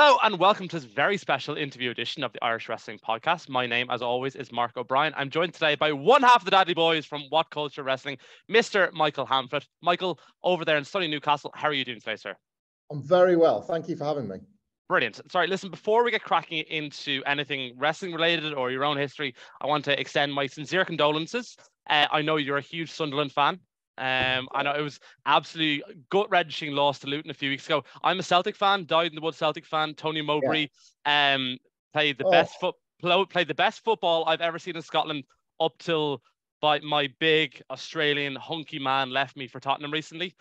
Hello and welcome to this very special interview edition of the Irish Wrestling Podcast. My name, as always, is Mark O'Brien. I'm joined today by one half of the Dadley Boyz from What Culture Wrestling, Mr. Michael Hamflett. Michael, over there in sunny Newcastle, how are you doing today, sir? I'm very well. Thank you for having me. Brilliant. Sorry, listen, before we get cracking into anything wrestling related or your own history, I want to extend my sincere condolences. I know you're a huge Sunderland fan. I know it was absolutely gut-wrenching loss to Luton a few weeks ago. I'm a Celtic fan, died in the wood Celtic fan. Tony Mowbray played the best football I've ever seen in Scotland up till my big Australian hunky man left me for Tottenham recently.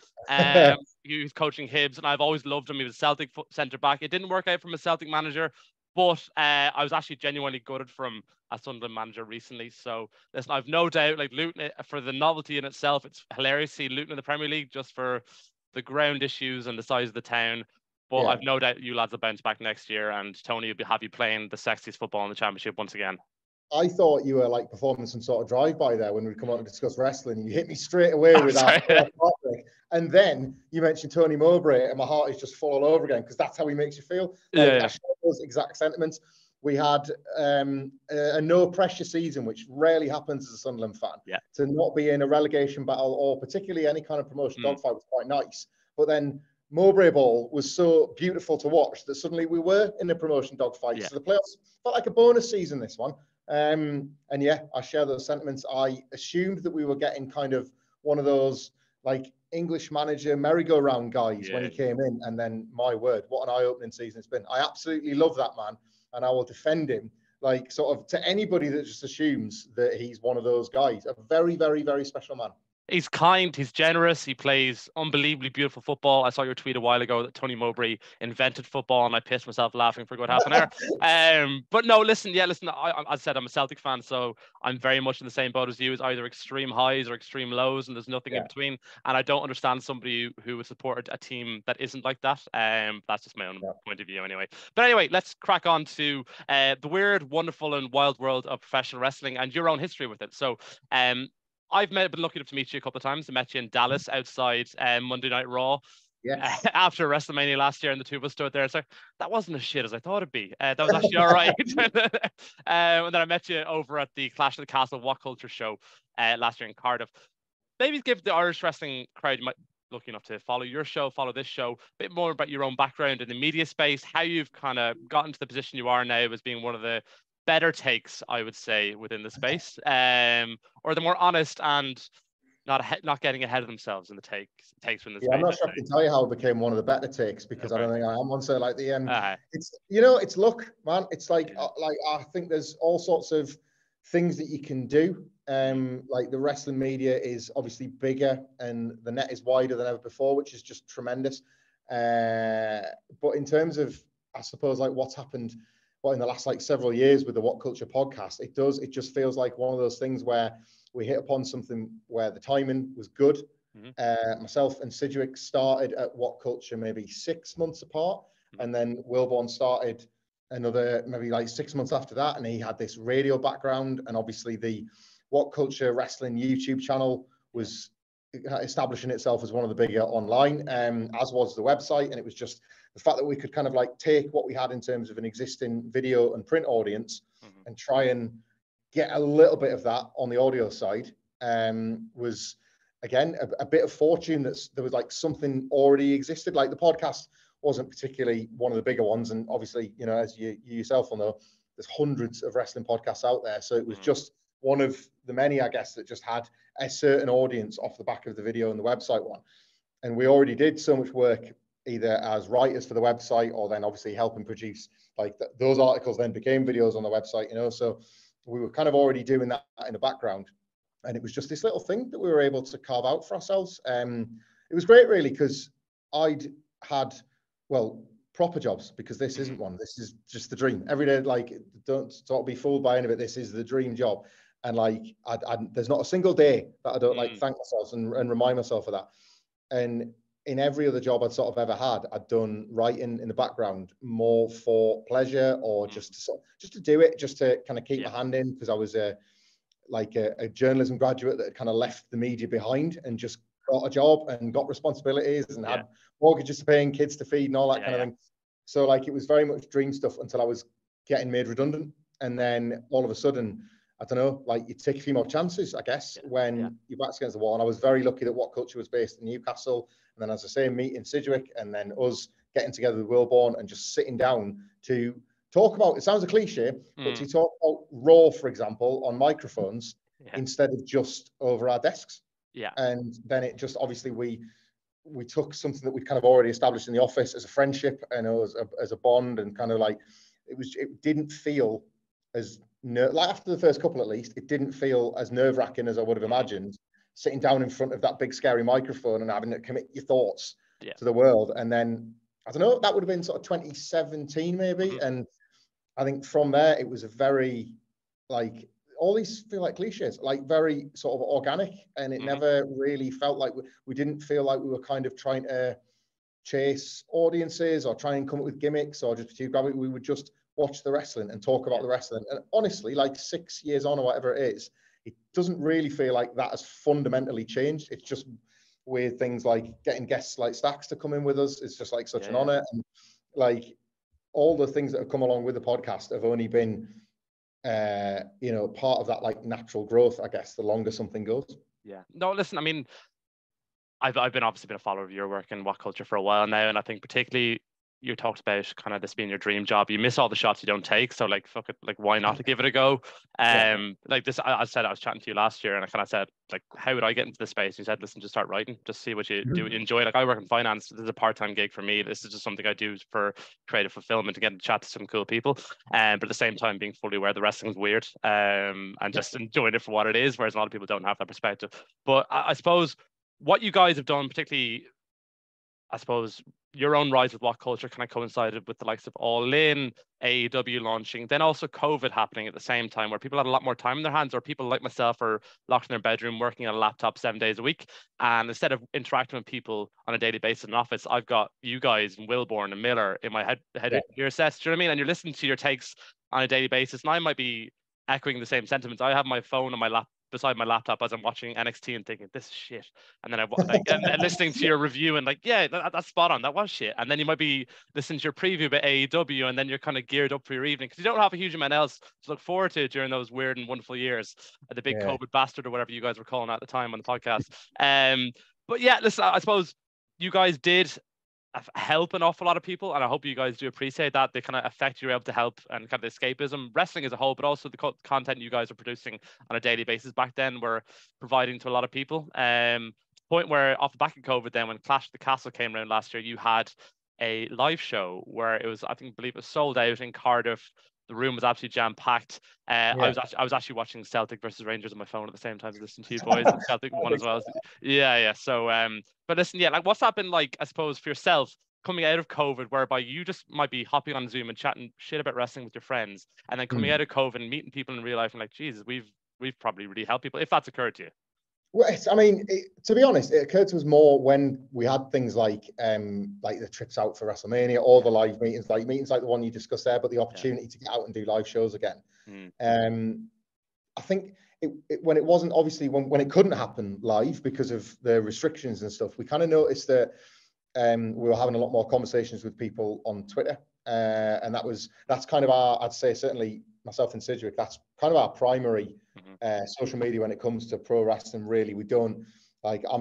He was coaching Hibs, and I've always loved him. He was a Celtic centre-back. It didn't work out from a Celtic manager, but I was actually genuinely gutted from a Sunderland manager recently. So listen, I've no doubt, like, Luton, for the novelty in itself, it's hilarious to see Luton in the Premier League just for the ground issues and the size of the town. But I've no doubt you lads will bounce back next year, and Tony will be happy playing the sexiest football in the Championship once again. I thought you were, like, performing some sort of drive-by there when we'd come on to discuss wrestling. You hit me straight away with that. And then you mentioned Tony Mowbray, and my heart is just full all over again, because that's how he makes you feel. I share those exact sentiments. We had a no-pressure season, which rarely happens as a Sunderland fan. Yeah. To not be in a relegation battle or particularly any kind of promotion dogfight was quite nice. But then Mowbray ball was so beautiful to watch that suddenly we were in a promotion dogfight. Yeah. So the playoffs felt like a bonus season, this one. And yeah, I share those sentiments. I assumed that we were getting kind of one of those, like, English manager merry-go-round guys when he came in, and then, my word, what an eye-opening season it's been. I absolutely love that man, and I will defend him, like, sort of, to anybody that just assumes that he's one of those guys. A very, very, very special man. He's kind, he's generous, he plays unbelievably beautiful football. I saw your tweet a while ago that Tony Mowbray invented football, and I pissed myself laughing for a good half an hour. But no, listen, as I said, I'm a Celtic fan, so I'm very much in the same boat as you. It's either extreme highs or extreme lows, and there's nothing in between. And I don't understand somebody who would support a team that isn't like that. That's just my own point of view anyway. But anyway, let's crack on to the weird, wonderful, and wild world of professional wrestling and your own history with it. So, I've been lucky enough to meet you a couple of times. I met you in Dallas outside Monday Night Raw after WrestleMania last year, and the two of us stood there and said, that wasn't as shit as I thought it'd be. That was actually all right. And then I met you over at the Clash of the Castle What Culture show last year in Cardiff. Maybe give the Irish wrestling crowd, lucky enough to follow your show, follow this show, a bit more about your own background in the media space, how you've kind of gotten to the position you are now as being one of the better takes, I would say, within the space, or the more honest and not getting ahead of themselves in the takes from the space. I'm not sure I can tell you how I became one of the better takes, because I don't think I am one. So, like, the it's luck, man. It's like I think there's all sorts of things that you can do. Like, the wrestling media is obviously bigger and the net is wider than ever before, which is just tremendous. But in terms of, I suppose, like, what's happened in the last, like, several years with the What Culture podcast, it just feels like one of those things where we hit upon something where the timing was good. Myself and Sidgwick started at What Culture maybe 6 months apart, and then Wilbourn started another maybe like 6 months after that, and he had this radio background, and obviously the What Culture Wrestling YouTube channel was establishing itself as one of the bigger online, as was the website. And it was just the fact that we could kind of, like, take what we had in terms of an existing video and print audience and try and get a little bit of that on the audio side, was, again, a bit of fortune that there was, like, something already existed. Like, the podcast wasn't particularly one of the bigger ones, and obviously, you know, as you yourself will know, there's hundreds of wrestling podcasts out there, so it was just one of the many, I guess, that just had a certain audience off the back of the video and the website one. And we already did so much work either as writers for the website, or then obviously helping produce, like, those articles then became videos on the website, you know, so we were kind of already doing that in the background. And it was just this little thing that we were able to carve out for ourselves. It was great, really, because I'd had, proper jobs, because this isn't one. This is just the dream. Every day, like, don't sort of be fooled by any of it. This is the dream job. And, like, there's not a single day that I don't, like, thank myself and remind myself of that. And in every other job I'd sort of ever had, I'd done writing in the background more for pleasure, or just to do it, just to kind of keep my hand in, because I was a journalism graduate that kind of left the media behind and just got a job and got responsibilities and had mortgages to pay and kids to feed and all that kind of thing. So like it was very much dream stuff until I was getting made redundant. And then all of a sudden, I don't know, like you take a few more chances, I guess, when your back's against the wall. And I was very lucky that What Culture was based in Newcastle. And then, as I say, meeting Sidgwick and then us getting together with Wilbourn and just sitting down to talk about, it sounds a cliche, but to talk about Raw, for example, on microphones instead of just over our desks. Yeah. And then it just, obviously, we took something that we kind of already established in the office as a friendship and as a bond, and kind of like, it didn't feel as, like after the first couple at least, it didn't feel as nerve-wracking as I would have imagined, sitting down in front of that big scary microphone and having to commit your thoughts to the world. And then, I don't know, that would have been sort of 2017 maybe. And I think from there, it was a very, like, all these feel like cliches, like very sort of organic. And it never really felt like we didn't feel like we were kind of trying to chase audiences or try and come up with gimmicks or just pursue gravity. We would just watch the wrestling and talk about the wrestling. And honestly, like 6 years on or whatever it is, it doesn't really feel like that has fundamentally changed. It's just weird things like getting guests like Stax to come in with us. It's just like such an honor. And like all the things that have come along with the podcast have only been, you know, part of that like natural growth, I guess, the longer something goes. Yeah. No, listen, I mean, I've obviously been a follower of your work and What Culture for a while now. And I think particularly you talked about kind of this being your dream job. You miss all the shots you don't take. So like, fuck it, like why not give it a go? Like this, I said, I was chatting to you last year and I kind of said, like, how would I get into this space? You said, listen, just start writing, just see what you do, enjoy. Like I work in finance. This is a part-time gig for me. This is just something I do for creative fulfillment, to get to chat to some cool people. But at the same time, being fully aware the wrestling is weird and just enjoying it for what it is. Whereas a lot of people don't have that perspective. But I suppose what you guys have done, particularly, I suppose, your own rise with What Culture kind of coincided with the likes of All In, AEW launching, then also COVID happening at the same time, where people had a lot more time in their hands, or people like myself are locked in their bedroom working on a laptop 7 days a week. And instead of interacting with people on a daily basis in an office, I've got you guys and Wilbourn and Miller in my head ear sets, do you know what I mean? And you're listening to your takes on a daily basis. And I might be echoing the same sentiments. I have my phone on my laptop, beside my laptop, as I'm watching NXT and thinking this is shit, and then I like and listening to your review and like that's spot on, that was shit, and then you might be listening to your preview about AEW, and then you're kind of geared up for your evening because you don't have a huge amount else to look forward to during those weird and wonderful years, the big COVID bastard or whatever you guys were calling at the time on the podcast. But yeah, listen, I suppose you guys did help an awful lot of people, and I hope you guys do appreciate that. They kind of affect you, able to help, and kind of escapism, wrestling as a whole, but also the content you guys are producing on a daily basis back then were providing to a lot of people. Point where off the back of COVID then, when Clash of the Castle came around last year, you had a live show where it was, I believe it was sold out in Cardiff. The room was absolutely jam-packed. I was actually watching Celtic versus Rangers on my phone at the same time as listening to you boys. And Celtic won as well. Yeah. So, but listen, yeah, like what's that been like, I suppose, for yourself coming out of COVID, whereby you just might be hopping on Zoom and chatting shit about wrestling with your friends, and then coming out of COVID and meeting people in real life and like, Jesus, we've probably really helped people, if that's occurred to you. Well, to be honest, it occurred to us more when we had things like the trips out for WrestleMania, or the live meetings like the one you discussed there, but the opportunity to get out and do live shows again. I think when it couldn't happen live because of the restrictions and stuff, we kind of noticed that we were having a lot more conversations with people on Twitter, and that's kind of our, I'd say certainly myself and Sidgwick, that's kind of our primary social media when it comes to pro wrestling, really. We don't, like, I've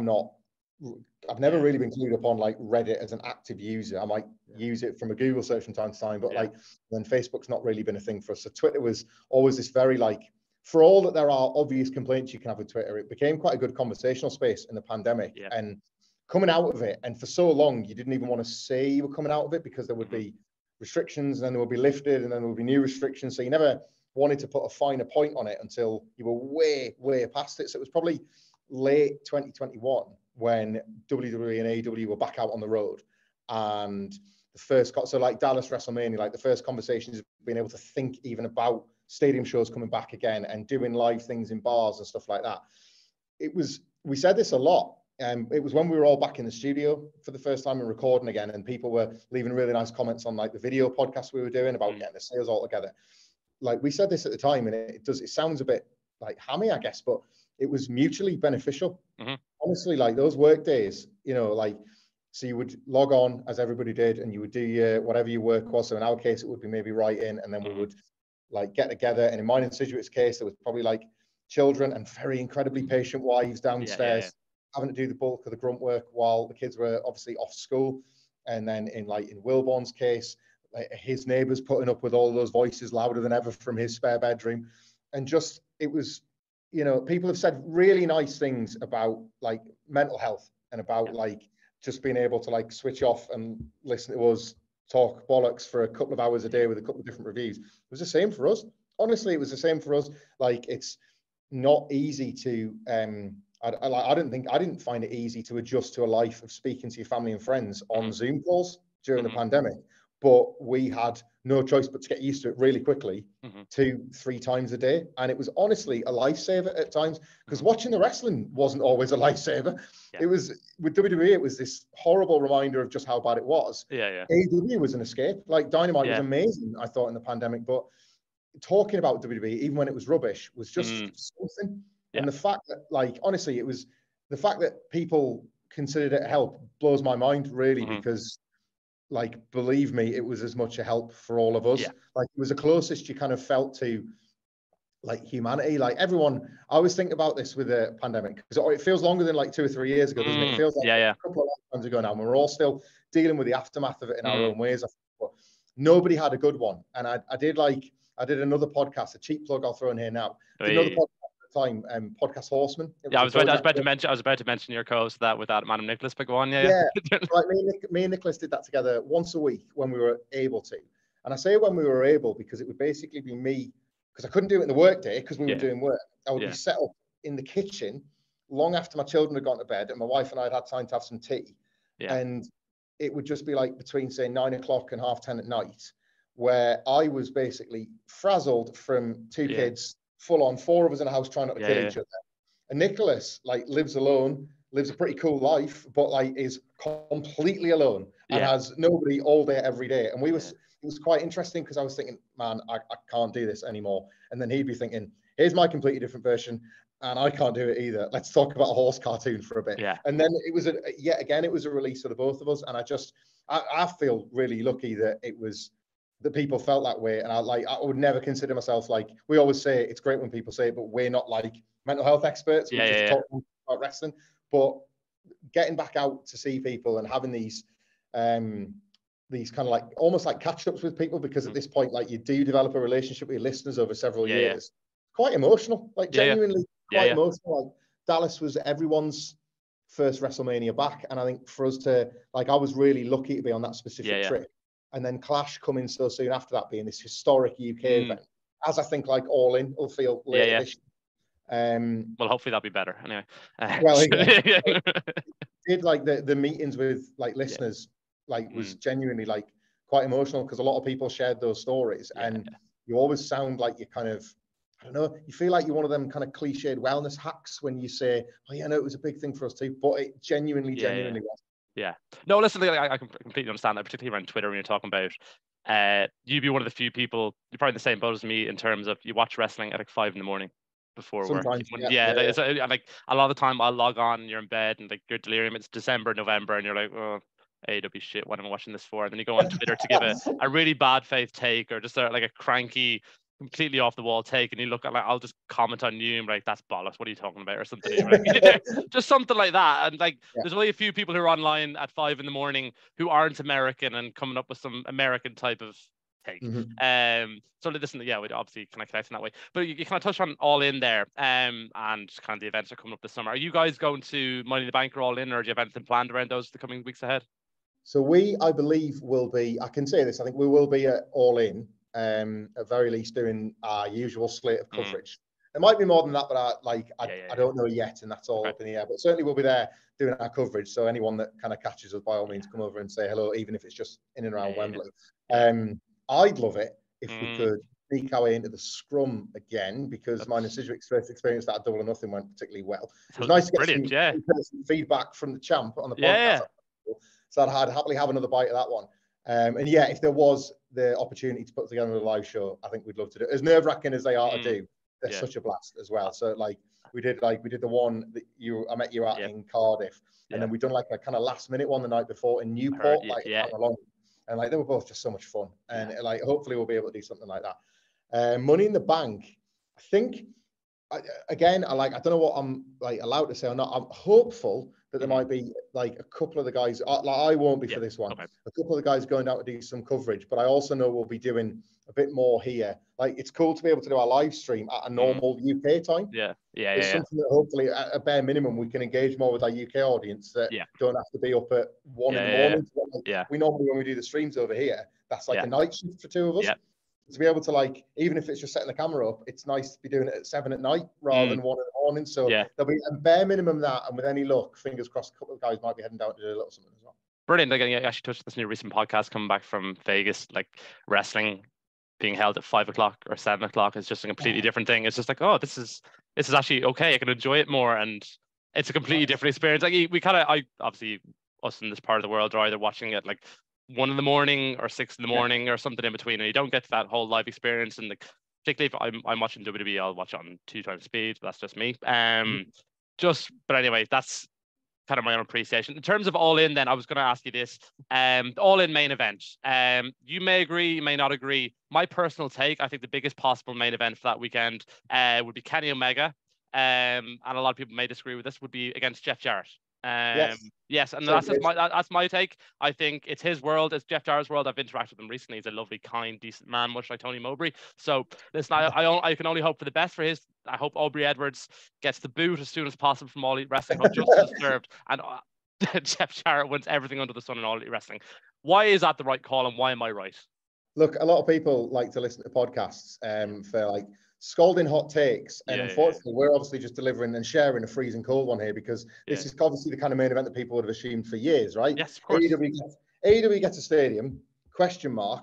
never really been clued upon like Reddit as an active user. I might use it from a Google search from time to time, but like then Facebook's not really been a thing for us. So Twitter was always this very, like, for all that there are obvious complaints you can have with Twitter, it became quite a good conversational space in the pandemic. And coming out of it, and for so long you didn't even want to say you were coming out of it because there would be restrictions, and then they will be lifted, and then there will be new restrictions. So you never wanted to put a finer point on it until you were way, way past it. So it was probably late 2021 when WWE and AEW were back out on the road, and the first, so like Dallas WrestleMania, like the first conversations of being able to think even about stadium shows coming back again and doing live things in bars and stuff like that. It was, we said this a lot. It was when we were all back in the studio for the first time and recording again, and people were leaving really nice comments on like the video podcast we were doing about getting the sales all together. Like we said this at the time, and it sounds a bit like hammy, I guess, but it was mutually beneficial. Honestly, like those work days, you know, like So you would log on as everybody did, and you would do your, whatever your work was. So in our case, it would be maybe writing, and then we would like get together. And in mine and Sidgwick's case, there was probably like children and very incredibly patient wives downstairs having to do the bulk of the grunt work while the kids were obviously off school. And then in like in Wilbourn's case, like his neighbours putting up with all those voices louder than ever from his spare bedroom. And just, it was, you know, people have said really nice things about like mental health and about like just being able to like switch off and listen to us talk bollocks for a couple of hours a day with a couple of different reviews. It was the same for us. Honestly, it was the same for us. Like, it's not easy to, I didn't find it easy to adjust to a life of speaking to your family and friends on Zoom calls during the pandemic, but we had no choice but to get used to it really quickly, 2-3 times a day. And it was honestly a lifesaver at times, because watching the wrestling wasn't always a lifesaver. Yeah. It was, with WWE, it was this horrible reminder of just how bad it was. Yeah, yeah. AEW was an escape. Like, Dynamite was amazing, I thought, in the pandemic, but talking about WWE, even when it was rubbish, was just something. Yeah. And the fact that, like, honestly, it was the fact that people considered it a help blows my mind, really, because, like, believe me, it was as much a help for all of us. Yeah. Like, it was the closest you kind of felt to, like, humanity. Like, everyone, I always think about this with the pandemic, because it feels longer than, like, 2 or 3 years ago, doesn't it? It feels like a couple of times ago now, and we're all still dealing with the aftermath of it in our own ways. I think, but nobody had a good one. And I did another podcast, a cheap plug I'll throw in here now. Another podcast. Time Podcast Horseman. I was about to mention your co-host that with Adam Nicholas, but go on. Yeah. Right, me and Nicholas did that together once a week when we were able to, and I say when we were able because it would basically be me, because I couldn't do it in the work day because we were doing work. I would be set up in the kitchen long after my children had gone to bed and my wife and I had had time to have some tea, and it would just be like between say 9 o'clock and 10:30 at night, where I was basically frazzled from 2 kids. Full on, 4 of us in a house trying not to kill each other. And Nicholas, like, lives alone, lives a pretty cool life, but, like, is completely alone and has nobody all day, every day. And we was, it was quite interesting because I was thinking, man, I can't do this anymore. And then he'd be thinking, here's my completely different version, and I can't do it either. Let's talk about a horse cartoon for a bit. Yeah. And then it was, yet again, it was a release for the both of us. And I feel really lucky that it was, that people felt that way. And I would never consider myself, like, we always say it's great when people say it, but we're not like mental health experts. We just talk about wrestling. But getting back out to see people and having these kind of like almost like catch-ups with people, because at this point, like, you do develop a relationship with your listeners over several years. Quite emotional, like genuinely quite emotional. Like, Dallas was everyone's first WrestleMania back, and I think for us to, like, I was really lucky to be on that specific trip. And then Clash coming so soon after that, being this historic UK event, as I think, like, All In will feel later this year. Well, hopefully that'll be better anyway. Did, like, the meetings with, like, listeners, like, was genuinely, like, quite emotional, because a lot of people shared those stories, and you always sound like you're kind of, I don't know, you feel like you're one of them kind of cliched wellness hacks when you say, oh yeah, no, it was a big thing for us too, but it genuinely was. Yeah. No, listen, I can completely understand that, particularly around Twitter when you're talking about, you'd be one of the few people, you're probably in the same boat as me in terms of you watch wrestling at like 5 a.m. before work. Like a lot of the time I'll log on and you're in bed and like you're delirium. It's December, November, and you're like, oh, AEW shit, what am I watching this for? And then you go on Twitter to give a really bad faith take, or just like a cranky, completely off the wall take, and you look at, like, I'll just comment on you and like, that's bollocks, what are you talking about, or something like, just something like that. And like there's only a few people who are online at 5 a.m. who aren't American and coming up with some American type of take. So listen, we'd obviously kind of connect in that way, but you kind of touch on All In there, and kind of the events are coming up this summer. Are you guys going to Money in the Bank or All In, or do you have anything planned around those the coming weeks ahead? So we, I believe, will be, I can say this, I think we will be at All In, at very least doing our usual slate of coverage. There might be more than that, but I don't know yet, and that's all up in the air. But certainly we'll be there doing our coverage. So anyone that kind of catches us, by all means, come over and say hello, even if it's just in and around Wembley. I'd love it if we could sneak our way into the scrum again, because mine and Sidgwick's first experience at Double or Nothing went particularly well. It was nice to get some feedback from the champ on the podcast. So I'd happily have another bite of that one. And yeah, if there was the opportunity to put together a live show, I think we'd love to do it. As nerve-wracking as they are to do, they're such a blast as well. So like, We did the one that I met you at in Cardiff, and then we done like a kind of last minute one the night before in Newport, and like they were both just so much fun, and like hopefully we'll be able to do something like that. Money in the Bank, I think. I don't know what I'm like allowed to say or not. I'm hopeful that there might be like a couple of the guys. I won't be for this one. Okay. A couple of the guys going out to do some coverage, but I also know we'll be doing a bit more here. Like it's cool to be able to do our live stream at a normal UK time. It's something that hopefully at a bare minimum we can engage more with our UK audience that don't have to be up at 1 in the morning. We normally when we do the streams over here, that's like a night shift for two of us. To be able to, like, even if it's just setting the camera up, it's nice to be doing it at 7 at night rather than 1 in the morning. So there'll be a bare minimum that, and with any luck, fingers crossed, a couple of guys might be heading down to do a little something as well. Brilliant. Again, I actually touched this new recent podcast coming back from Vegas, like wrestling being held at 5 o'clock or 7 o'clock is just a completely different thing. It's just like, oh, this is actually okay. I can enjoy it more, and it's a completely different experience. Like we kind of, obviously us in this part of the world are either watching it like 1 in the morning or 6 in the morning or something in between, and you don't get that whole live experience. And like, particularly if I'm watching WWE, I'll watch it on 2x speed. That's just me. But anyway, that's kind of my own appreciation. In terms of All In, then I was going to ask you this: All In main event. You may agree, you may not agree. My personal take: I think the biggest possible main event for that weekend would be Kenny Omega, and a lot of people may disagree with this. Would be against Jeff Jarrett. And that's my take. I think it's his world, it's Jeff Jarrett's world. I've interacted with him recently. He's a lovely, kind, decent man, much like Tony Mowbray. So listen, I can only hope for the best for his. I hope Aubrey Edwards gets the boot as soon as possible from All Elite Wrestling. Justice served, and Jeff Jarrett wins everything under the sun in All Elite Wrestling. Why is that the right call, and why am I right? Look, a lot of people like to listen to podcasts for like scalding hot takes, and unfortunately we're obviously just delivering and sharing a freezing cold one here, because this is obviously the kind of main event that people would have assumed for years, right? Yes, of course. AEW gets a stadium, $?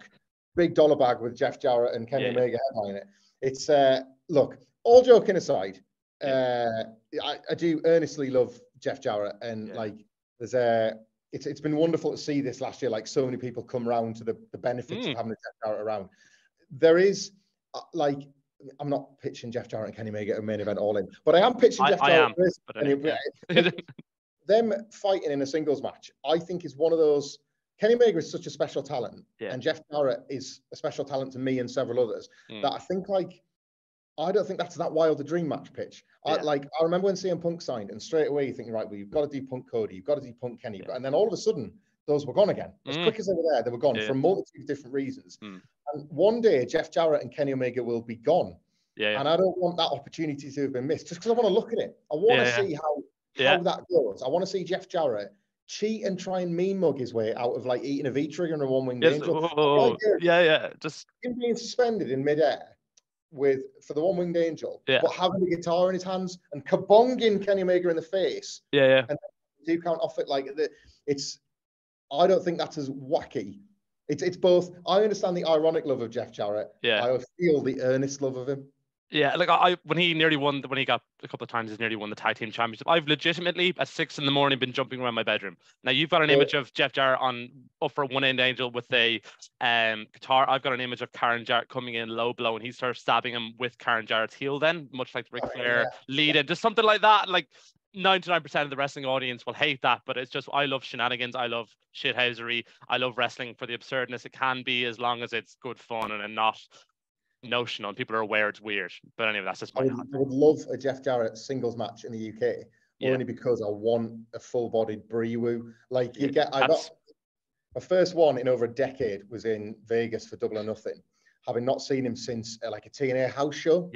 Big dollar bag with Jeff Jarrett and Kenny Omega headlining it. It's look, all joking aside, I do earnestly love Jeff Jarrett, and like there's a it's been wonderful to see this last year, like so many people come round to the benefits of having a Jeff Jarrett around. There is like, I'm not pitching Jeff Jarrett and Kenny Omega a main event All In, but I am pitching Jeff Jarrett. Them fighting in a singles match, I think, is one of those. Kenny Omega is such a special talent, and Jeff Jarrett is a special talent to me and several others that I think, like, I don't think that's that wild a dream match pitch. I remember when CM Punk signed, and straight away you think, right, well, you've got to do Punk Cody, you've got to do Punk Kenny, and then all of a sudden those were gone again. As quick as they were there, they were gone for a multitude of different reasons. And one day, Jeff Jarrett and Kenny Omega will be gone. And I don't want that opportunity to have been missed, just because I want to look at it. I want to see how that goes. I want to see Jeff Jarrett cheat and try and mean mug his way out of, like, eating a V-trigger and a one-winged angel. Just him being suspended in midair for the one-winged angel, but having a guitar in his hands and kabonging Kenny Omega in the face. And do count off it like it's. I don't think that's as wacky. It's both. I understand the ironic love of Jeff Jarrett. I feel the earnest love of him. Like when he got a couple of times, he's nearly won the tag team championship. I've legitimately at 6 in the morning been jumping around my bedroom. Now you've got an image of Jeff Jarrett up for one-winged angel with a guitar. I've got an image of Karen Jarrett coming in low blow, and he starts stabbing him with Karen Jarrett's heel. Then much like Ric Flair lead in, just something like that. Like 99% of the wrestling audience will hate that, but it's just, I love shenanigans, I love shithousery, I love wrestling for the absurdness it can be, as long as it's good fun and not notional, and people are aware it's weird. But anyway, that's just my I would love a Jeff Jarrett singles match in the UK, only because I want a full-bodied BriWoo. Like, you get, my first one in over a decade was in Vegas for Double or Nothing, having not seen him since like a TNA house show.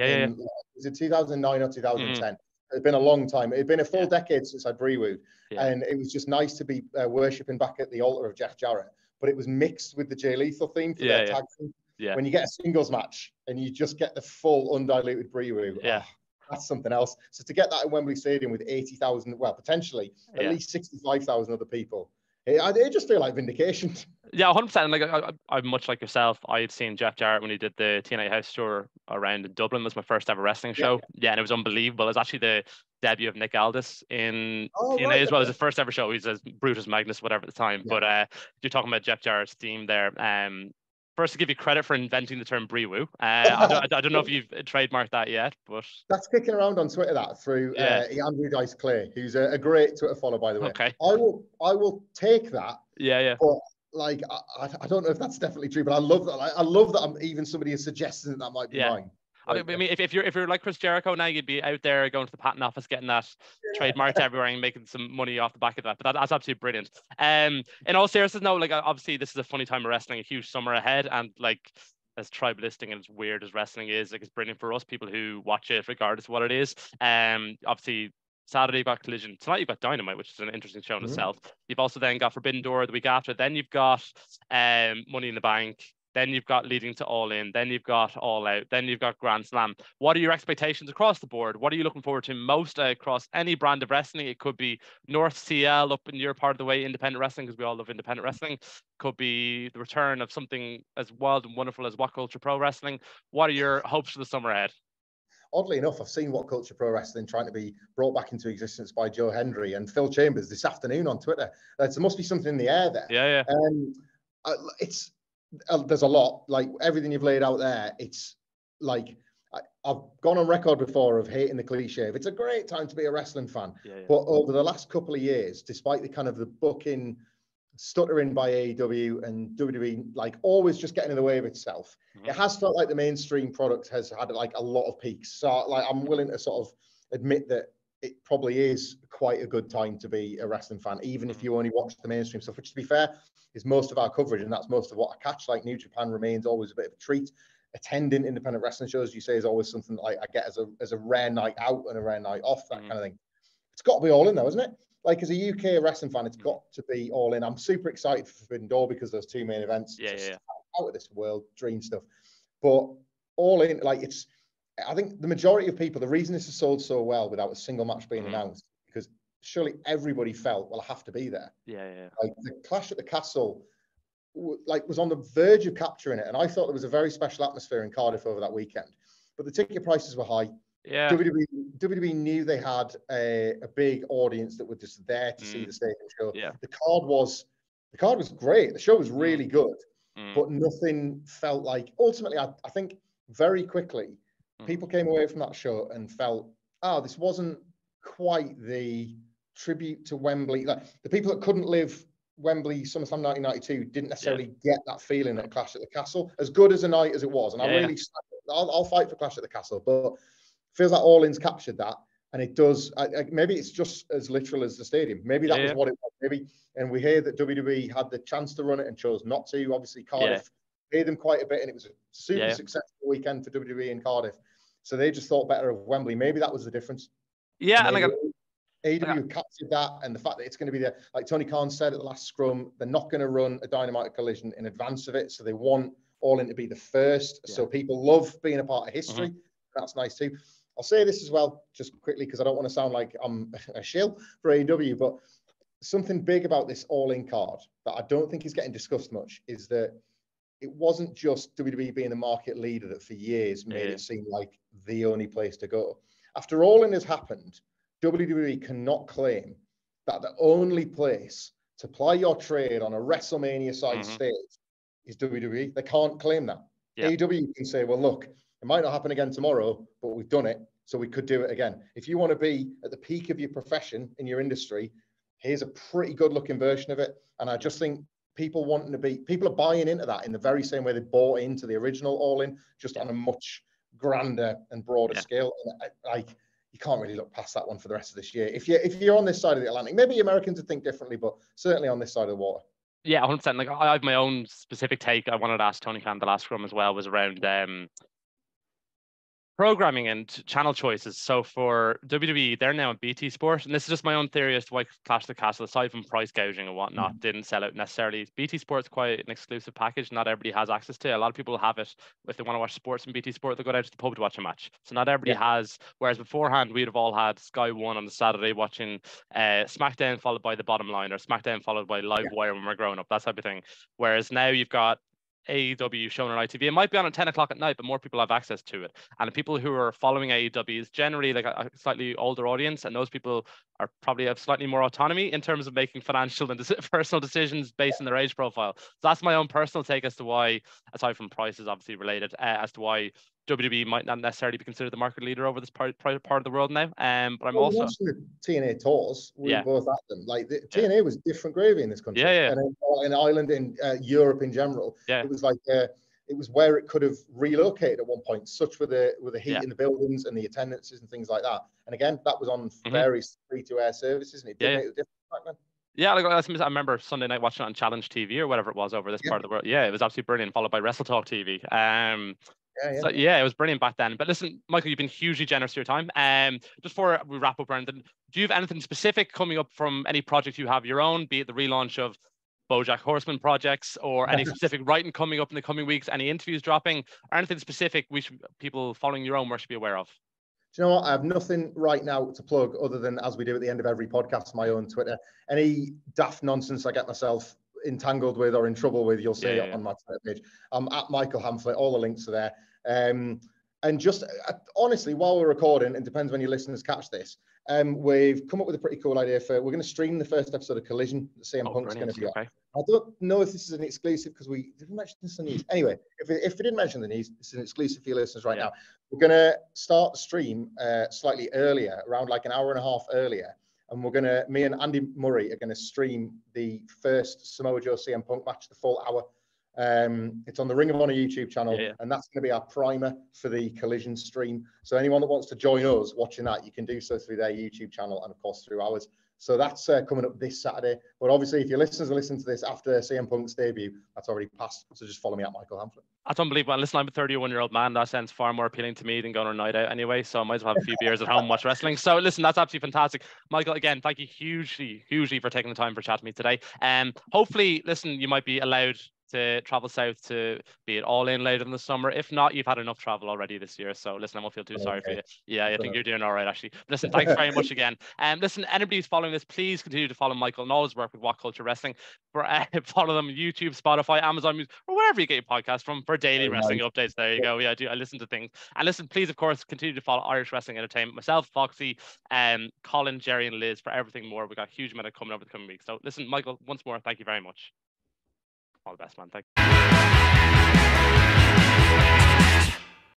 Was it 2009 or 2010? It'd been a long time. It'd been a full decade since I'd BriWoo'd, and it was just nice to be worshipping back at the altar of Jeff Jarrett. But it was mixed with the Jay Lethal theme for their tag team. When you get a singles match and you just get the full undiluted BriWoo, that's something else. So to get that at Wembley Stadium with 80,000, well, potentially at least 65,000 other people, I just feel like vindication. 100%. Like, I'm much like yourself. I had seen Jeff Jarrett when he did the TNA house tour around in Dublin. It was my first ever wrestling show. And it was unbelievable. It was actually the debut of Nick Aldis in TNA as well. It was his first ever show. He's as Brutus Magnus, whatever at the time. But you're talking about Jeff Jarrett's theme there. First, to give you credit for inventing the term BriWoo. I don't know if you've trademarked that yet, but... That's kicking around on Twitter, that, through Andrew Dice Clay, who's a great Twitter follower, by the way. Okay. I will take that. Yeah, yeah. But, like, I don't know if that's definitely true, but I love that. Like, I love that even somebody is suggesting that might be mine. I mean, if you're like Chris Jericho now, you'd be out there going to the patent office, getting that trademarked everywhere and making some money off the back of that. But that's absolutely brilliant. In all seriousness, no, like, obviously this is a funny time of wrestling, a huge summer ahead, and like, as tribalistic and as weird as wrestling is, like, it's brilliant for us people who watch it regardless of what it is. Obviously Saturday you've got Collision. Tonight you've got Dynamite, which is an interesting show in itself. You've also then got Forbidden Door the week after. Then you've got Money in the Bank. Then you've got leading to All In. Then you've got All Out. Then you've got Grand Slam. What are your expectations across the board? What are you looking forward to most across any brand of wrestling? It could be North CL up in your part of the way, independent wrestling, because we all love independent wrestling. Could be the return of something as wild and wonderful as What Culture Pro Wrestling. What are your hopes for the summer ahead? Oddly enough, I've seen What Culture Pro Wrestling trying to be brought back into existence by Joe Hendry and Phil Chambers this afternoon on Twitter. There must be something in the air there. Yeah, yeah. There's a lot, like everything you've laid out there. It's like I've gone on record before of hating the cliche. It's a great time to be a wrestling fan, but over the last couple of years, despite the kind of the booking stuttering by AEW and WWE, like always just getting in the way of itself, it has felt like the mainstream product has had like a lot of peaks. So like I'm willing to sort of admit that it probably is quite a good time to be a wrestling fan, even if you only watch the mainstream stuff, which to be fair is most of our coverage. And that's most of what I catch. Like New Japan remains always a bit of a treat. Attending independent wrestling shows, you say, is always something that, like, I get as a rare night out and a rare night off, that kind of thing. It's got to be all in though, isn't it? Like as a UK wrestling fan, it's got to be all in. I'm super excited for Forbidden Door because there's two main events. Out of this world, dream stuff. But all in, like it's, I think the majority of people, the reason this is sold so well without a single match being announced, because surely everybody felt, well, I have to be there. Yeah. Like the Clash at the Castle, like was on the verge of capturing it, and I thought there was a very special atmosphere in Cardiff over that weekend. But the ticket prices were high. Yeah. WWE knew they had a big audience that were just there to see the stadium show. Yeah. The card was great. The show was really good, but nothing felt like. Ultimately, I think very quickly, people came away from that show and felt, this wasn't quite the tribute to Wembley. Like, the people that couldn't live Wembley SummerSlam 1992 didn't necessarily get that feeling at Clash at the Castle, as good as a night as it was. And I'll fight for Clash at the Castle, but it feels like All In's captured that. And it does, maybe it's just as literal as the stadium. Maybe that was what it was. And we hear that WWE had the chance to run it and chose not to. Obviously, Cardiff paid them quite a bit, and it was a super successful weekend for WWE in Cardiff. So they just thought better of Wembley. Maybe that was the difference. Yeah, and AEW captured that, and the fact that it's going to be there. Like Tony Khan said at the last scrum, they're not going to run a Dynamite Collision in advance of it, so they want All In to be the first. So people love being a part of history. That's nice too. I'll say this as well, just quickly, because I don't want to sound like I'm a shill for AEW, but something big about this All In card that I don't think is getting discussed much is that it wasn't just WWE being a market leader that for years made it seem like the only place to go. After All In has happened, WWE cannot claim that the only place to ply your trade on a WrestleMania-sized stage is WWE. They can't claim that. AEW can say, well, look, it might not happen again tomorrow, but we've done it, so we could do it again. If you want to be at the peak of your profession in your industry, here's a pretty good-looking version of it. And I just think people are buying into that in the very same way they bought into the original All In, just on a much grander and broader scale. And like, you can't really look past that one for the rest of this year. If you're on this side of the Atlantic, maybe Americans would think differently, but certainly on this side of the water. Yeah, 100%. Like, I have my own specific take. I wanted to ask Tony Khan the last scrum as well, was around programming and channel choices. So for WWE, they're now on BT Sport, and this is just my own theory as to why Clash of the Castle, aside from price gouging and whatnot, didn't sell out necessarily. BT Sport's quite an exclusive package. Not everybody has access to it. A lot of people have it. If they want to watch sports from BT Sport, they'll go down to the pub to watch a match. So not everybody has, whereas beforehand, we'd have all had Sky One on the Saturday watching SmackDown followed by The Bottom Line, or SmackDown followed by Live Wire when we're growing up, that type of thing. Whereas now you've got AEW shown on ITV. It might be on at 10 o'clock at night, but more people have access to it. And the people who are following AEW is generally like a slightly older audience, and those people are probably have slightly more autonomy in terms of making financial and personal decisions based on their age profile. So that's my own personal take as to why, aside from price is obviously related, as to why WWE might not necessarily be considered the market leader over this part of the world now. But I'm also watching the TNA tours. We both had them. Like the TNA was different gravy in this country. And in Ireland, in Europe in general, it was like it was where it could have relocated at one point. Such were the heat in the buildings and the attendances and things like that. And again, that was on various free-to-air services, and it did make a difference back then. Yeah, like I remember Sunday night watching it on Challenge TV or whatever it was over this part of the world. Yeah, it was absolutely brilliant. Followed by Wrestle Talk TV. So, it was brilliant back then. But listen, Michael, you've been hugely generous with your time. Just before we wrap up, Brendan, do you have anything specific coming up from any project you have your own, be it the relaunch of BoJack Horseman projects or any specific writing coming up in the coming weeks, any interviews dropping, or anything specific people following your own work should be aware of? Do you know what? I have nothing right now to plug other than, as we do at the end of every podcast, my own Twitter. Any daft nonsense I get myself entangled with or in trouble with, you'll see it on my Twitter page. I'm at Michael Hamflett. All the links are there. And just honestly, while we're recording, it depends when your listeners catch this, we've come up with a pretty cool idea we're going to stream the first episode of Collision. CM Punk's going to be on. I don't know if this is an exclusive because we didn't mention this on the news. Anyway, if we didn't mention the news, it's an exclusive for your listeners right now. We're going to start the stream slightly earlier, around like an hour and a half earlier. And we're going to, me and Andy Murray are going to stream the first Samoa Joe CM Punk match, the full hour. It's on the Ring of Honor YouTube channel, and that's going to be our primer for the Collision stream. So anyone that wants to join us watching that, you can do so through their YouTube channel and, of course, through ours. So that's coming up this Saturday. But obviously, if your listeners are listening to this after CM Punk's debut, that's already passed. So just follow me at Michael Hamflett. That's unbelievable. And listen, I'm a 31-year-old man. That sounds far more appealing to me than going on a night out anyway. So I might as well have a few beers at home and watch wrestling. So listen, that's absolutely fantastic. Michael, again, thank you hugely, hugely for taking the time for chatting to me today. Hopefully, listen, you might be allowed to travel south to be it All In later in the summer. If not, you've had enough travel already this year. So listen, I won't feel too sorry for you. Yeah, I think you're doing all right, actually. Listen, thanks very much again. Listen, anybody who's following this, please continue to follow Michael and all his work with What Culture Wrestling. Follow them on YouTube, Spotify, Amazon Music, or wherever you get your podcast from for daily wrestling updates. There you go. Yeah, I listen to things. And listen, please, of course, continue to follow Irish Wrestling Entertainment, myself, Foxy, Colin, Jerry, and Liz for everything more. We've got a huge amount of coming over the coming weeks. So listen, Michael, once more, thank you very much. All the best, man. Thank you.